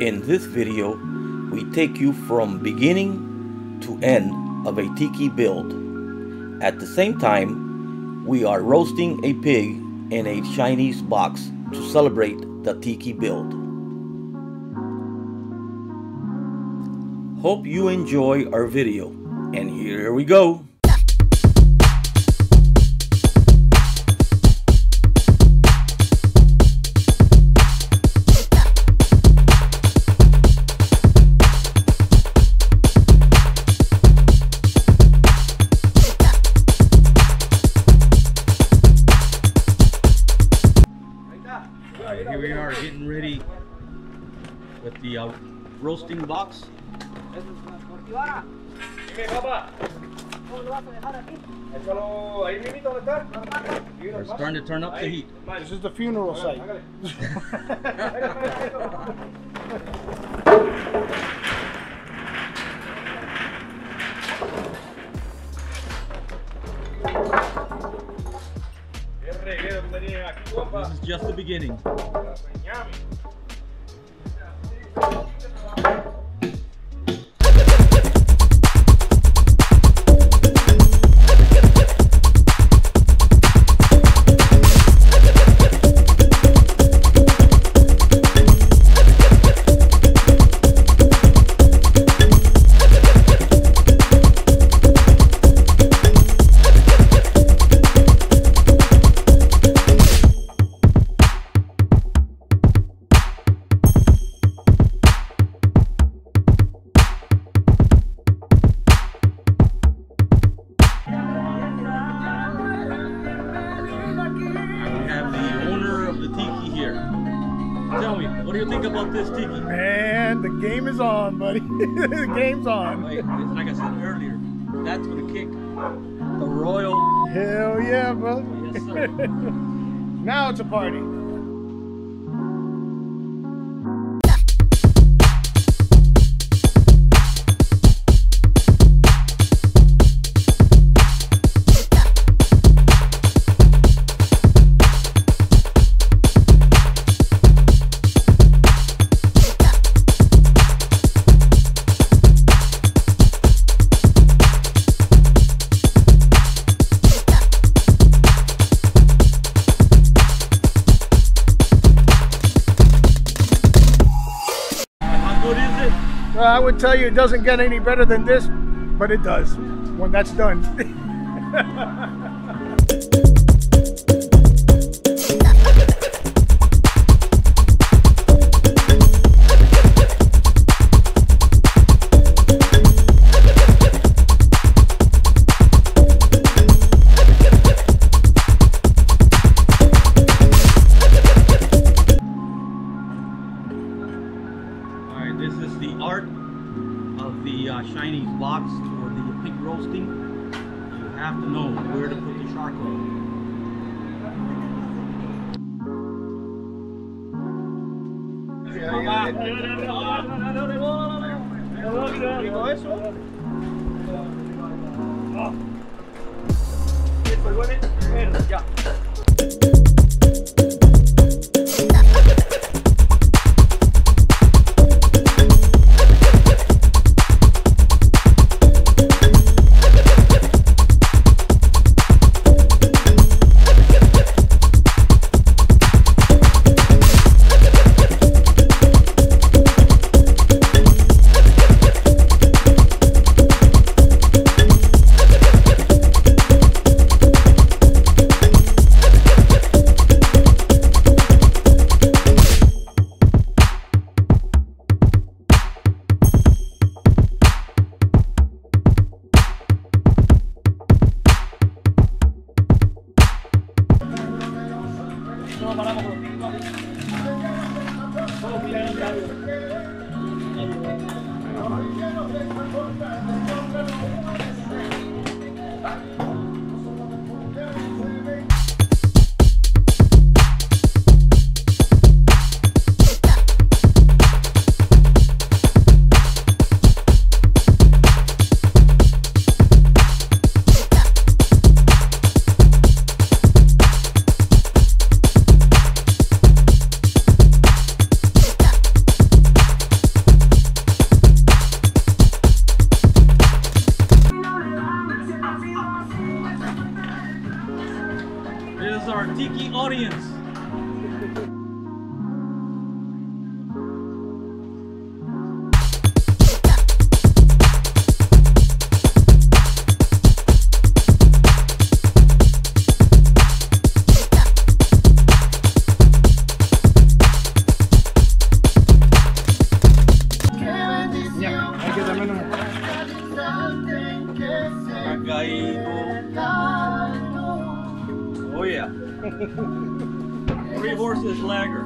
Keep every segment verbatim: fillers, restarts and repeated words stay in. In this video, we take you from beginning to end of a tiki build. At the same time, we are roasting a pig in a Chinese box to celebrate the tiki build. Hope you enjoy our video, and here we go! Here we are getting ready with the uh, roasting box. We're starting to turn up the heat. This is the funeral site. This is just the beginning. What do you think about this tiki? Man, the game is on, buddy. The game's on. Like, like I said earlier, that's gonna kick the royal. Hell yeah, brother. Yes, sir. Now it's a party. Well, I would tell you it doesn't get any better than this, but it does when that's done. Chinese box for the pig roasting, you have to know where to put the charcoal.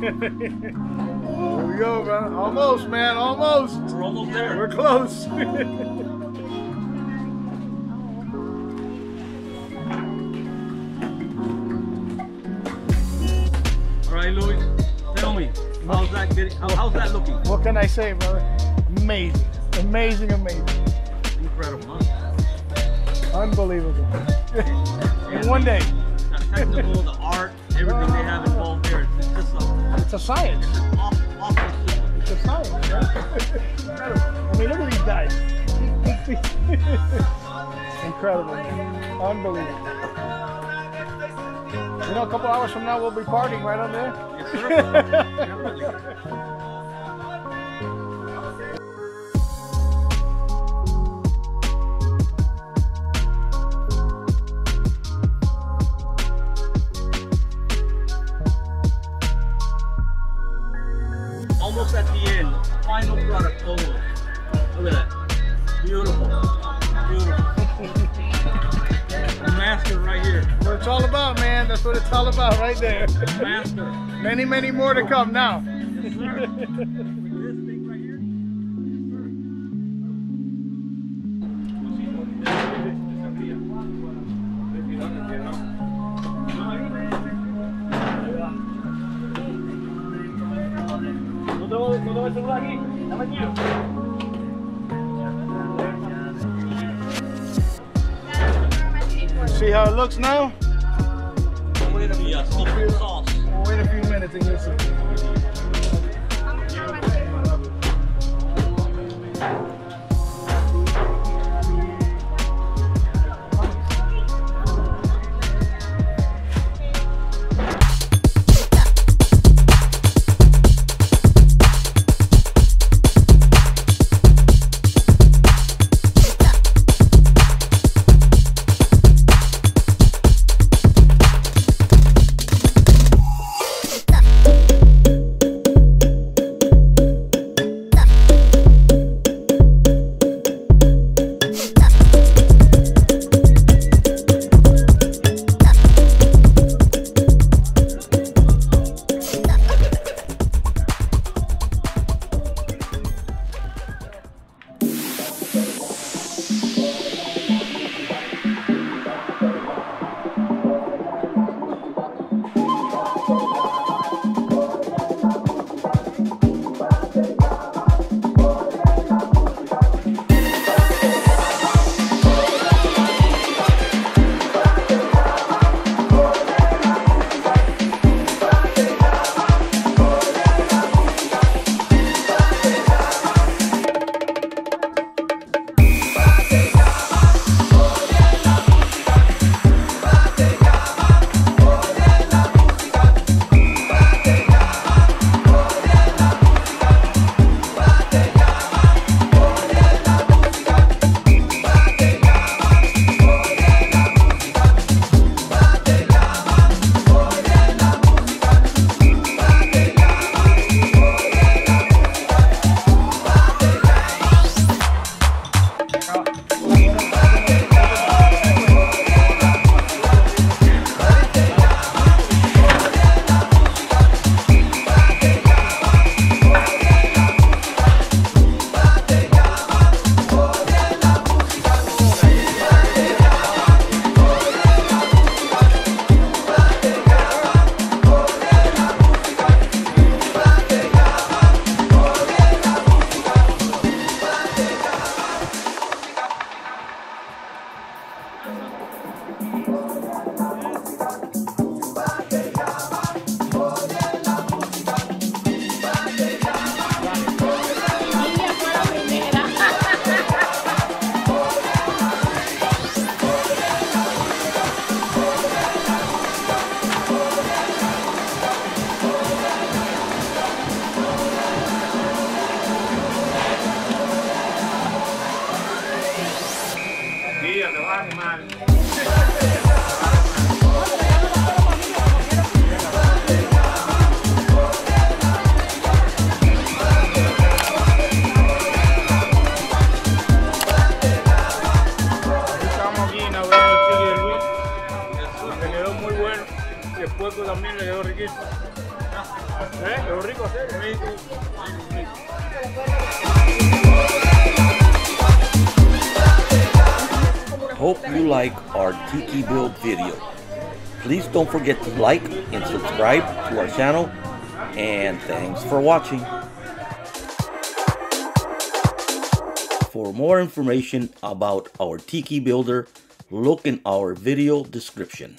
Here we go, man. Almost, man. Almost. We're almost there. We're close. All right, Louis. Tell me, how's that? Getting, how, how's that looking? What can I say, brother? Amazing, amazing, amazing. Incredible, huh? Unbelievable. In one day. The technical, the art, everything they have involved there. It's just a, it's a science. It's an awful, awful system. It's a science, right? I mean, look at these guys. Incredible. Unbelievable. You know, a couple hours from now, we'll be partying right on there. Yes, sir. Almost at the end, final product over. Look at that. Beautiful. Beautiful. The master right here. That's what it's all about, man. That's what it's all about right there. The master. Many, many more to come now. Yes, sir. With this thing right here. Todo, todo el celular aquí, está metido. See how it looks now? We'll wait a few minutes. We'll wait a few minutes and listen. Thank you. Hope you like our Tiki build video. Please don't forget to like and subscribe to our channel, and thanks for watching. For more information about our Tiki builder, look in our video description.